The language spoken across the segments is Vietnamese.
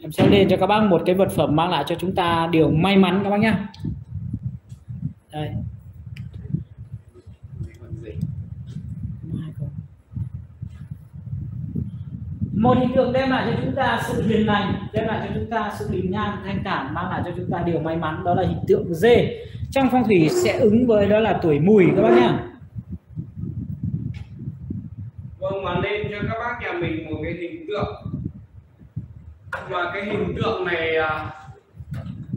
Em sẽ lên cho các bác một cái vật phẩm mang lại cho chúng ta điều may mắn các bác nhé. Đây. Một hình tượng đem lại cho chúng ta sự hiền lành, đem lại cho chúng ta sự bình an, thanh thản, mang lại cho chúng ta điều may mắn, đó là hình tượng dê. Trong phong thủy sẽ ứng với đó là tuổi Mùi các bác nhá. Vâng, mà lên cho các bác nhà mình một cái hình tượng. Và cái hình tượng này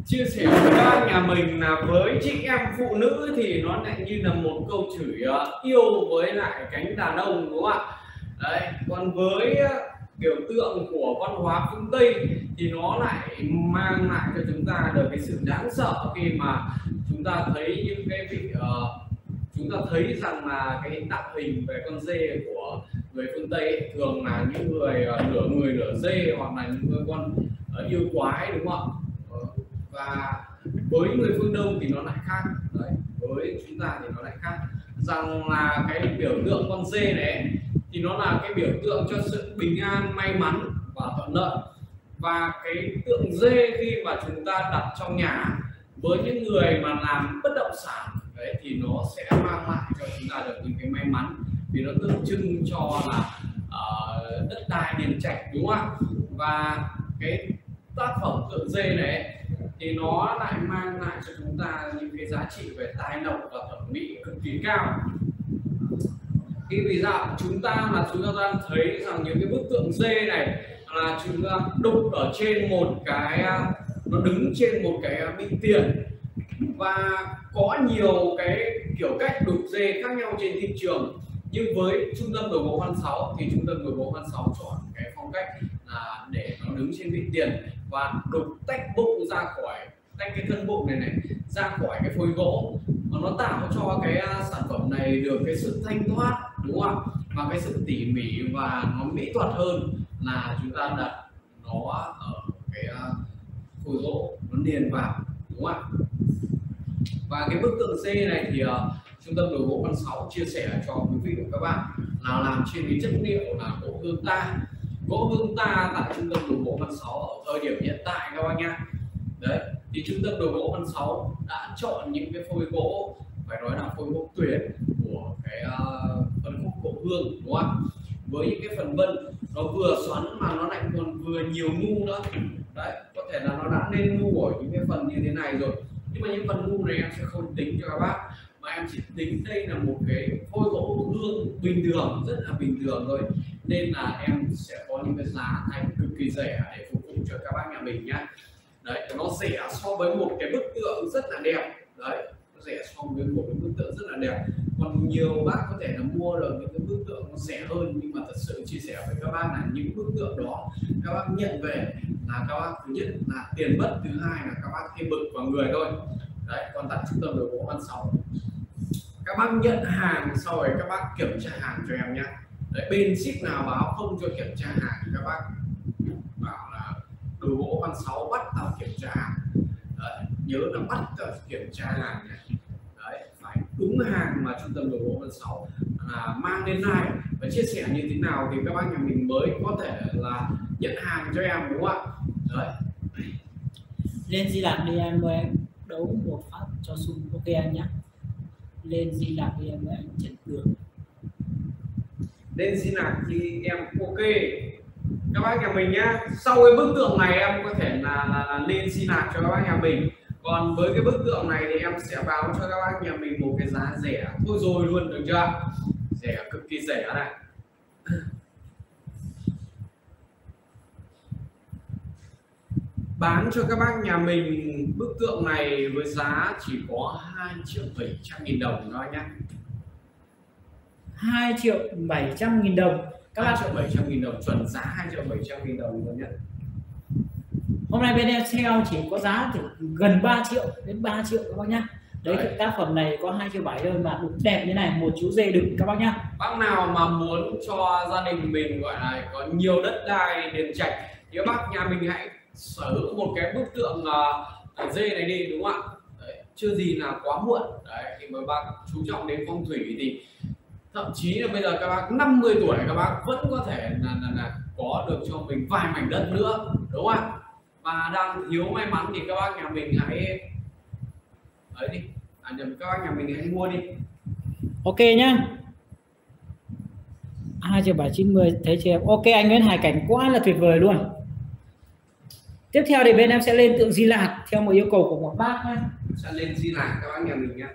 chia sẻ với các nhà mình là với chị em phụ nữ thì nó lại như là một câu chửi yêu với lại cánh đàn ông đúng không ạ? Đấy, còn với biểu tượng của văn hóa phương Tây thì nó lại mang lại cho chúng ta được cái sự đáng sợ khi mà chúng ta thấy những cái vị chúng ta thấy rằng là cái tạo hình về con dê của người phương Tây ấy, thường là những người nửa dê hoặc là những con yêu quái đúng không ạ? Và với người phương Đông thì nó lại khác. Đấy, với chúng ta thì nó lại khác rằng là cái biểu tượng con dê này thì nó là cái biểu tượng cho sự bình an, may mắn và thuận lợi. Và cái tượng dê khi mà chúng ta đặt trong nhà với những người mà làm bất động sản đấy, thì nó sẽ mang lại cho chúng ta được những cái may mắn, vì nó tượng trưng cho là đất đai điền trạch đúng không ạ? Và cái tác phẩm tượng dê này thì nó lại mang lại cho chúng ta những cái giá trị về tài lộc và thẩm mỹ cực kỳ cao. Khi vì sao chúng ta đang thấy rằng những cái bức tượng dê này là chúng ta đúc ở trên một cái, nó đứng trên một cái bình tiền, và có nhiều cái kiểu cách đục dê khác nhau trên thị trường. Nhưng với trung tâm Đồ Gỗ Văn Sáu thì trung tâm Đồ Gỗ Văn Sáu chọn cái phong cách là để nó đứng trên bình tiền và đục tách bụng ra khỏi, tách cái thân bụng này ra khỏi cái phôi gỗ, và nó tạo cho cái sản phẩm này được cái sự thanh thoát đúng không? Và cái sự tỉ mỉ và nó mỹ thuật hơn là chúng ta đặt nó ở cái phôi gỗ nó liền vào đúng không? Và cái bức tượng dê này thì trung tâm Đồ Gỗ Văn Sáu chia sẻ cho quý vị và các bạn là làm trên cái chất liệu là gỗ hương ta. Gỗ hương ta tại trung tâm Đồ Gỗ Văn Sáu ở thời điểm hiện tại các bạn nhé. Đấy, thì trung tâm Đồ Gỗ Văn Sáu đã chọn những cái phôi gỗ phải nói là phôi gỗ tuyệt của cái phân khúc cổ hương đúng không? Với những cái phần vân nó vừa xoắn mà nó lại còn vừa nhiều ngu nữa. Đấy, có thể là nó đã lên ngu ở những cái phần như thế này rồi, nhưng mà những phần ngu này em sẽ không tính cho các bác, mà em chỉ tính đây là một cái phôi gỗ cổ hương bình thường, rất là bình thường thôi, nên là em sẽ có những cái giá thành cực kỳ rẻ để phục vụ cho các bác nhà mình nhé. Đấy, nó rẻ so với một cái bức tượng rất là đẹp. Đấy, nó rẻ so với một cái bức tượng rất là đẹp. Còn nhiều bác có thể là mua được những cái bức tượng nó rẻ hơn, nhưng mà thật sự chia sẻ với các bác là những bức tượng đó các bác nhận về là các bác thứ nhất là tiền mất, thứ hai là các bác thêm bực vào người thôi. Đấy, còn tại trung tâm Đồ Gỗ Văn Sáu các bác nhận hàng sau rồi các bác kiểm tra hàng cho em nhé. Đấy, bên ship nào báo không cho kiểm tra hàng thì các bác bảo là Đồ Gỗ Văn Sáu bắt tao kiểm tra hàng. Đấy, nhớ là bắt tao kiểm tra hàng nhé. Đấy, phải đúng hàng mà trung tâm Đồ Gỗ Văn Sáu mang lên live và chia sẻ như thế nào thì các bác nhà mình mới có thể là nhận hàng cho em đúng không ạ? Đấy, lên Di Lạc đi em ơi, anh đấu một phát cho sung. Ok anh nhé, lên Di Lạc đi em ơi, anh Trần Cường lên Di Lạc thì em ok các bác nhà mình nhá. Sau cái bức tượng này em có thể là lên Di Lạc cho các bác nhà mình. Còn với cái bức tượng này thì em sẽ báo cho các bác nhà mình một cái giá rẻ thôi rồi luôn, được chưa? Rẻ, cực kỳ rẻ này. Bán cho các bác nhà mình bức tượng này với giá chỉ có 2.700.000 đồng thôi nhá. 2.700.000 đồng. Các 2.700.000 đồng, chuẩn giá 2.700.000 đồng luôn nhé. Hôm nay bên em sale chỉ có giá từ gần 3 triệu đến 3 triệu các bác nhá. Đấy, cái tác phẩm này có 2.700.000 thôi mà cũng đẹp như này, một chú dê đực các bác nhá. Bác nào mà muốn cho gia đình mình gọi là có nhiều đất đai điền trạch thì các bác nhà mình hãy sở hữu một cái bức tượng dê này đi đúng không ạ? Đấy, chưa gì là quá muộn. Đấy, thì mời bác chú trọng đến phong thủy thì thậm chí là bây giờ các bác 50 tuổi các bác vẫn có thể là có được cho mình vài mảnh đất nữa đúng không ạ? và đang thiếu may mắn thì các bác nhà mình hãy đấy đi, các bác nhà mình hãy mua đi, ok nhá. 2 triệu 790 thấy chưa em? Ok anh Nguyễn Hải, cảnh quá là tuyệt vời luôn. Tiếp theo thì bên em sẽ lên tượng Di Lạc theo một yêu cầu của một bác nhé. Sẽ lên Di Lạc các bác nhà mình nhé.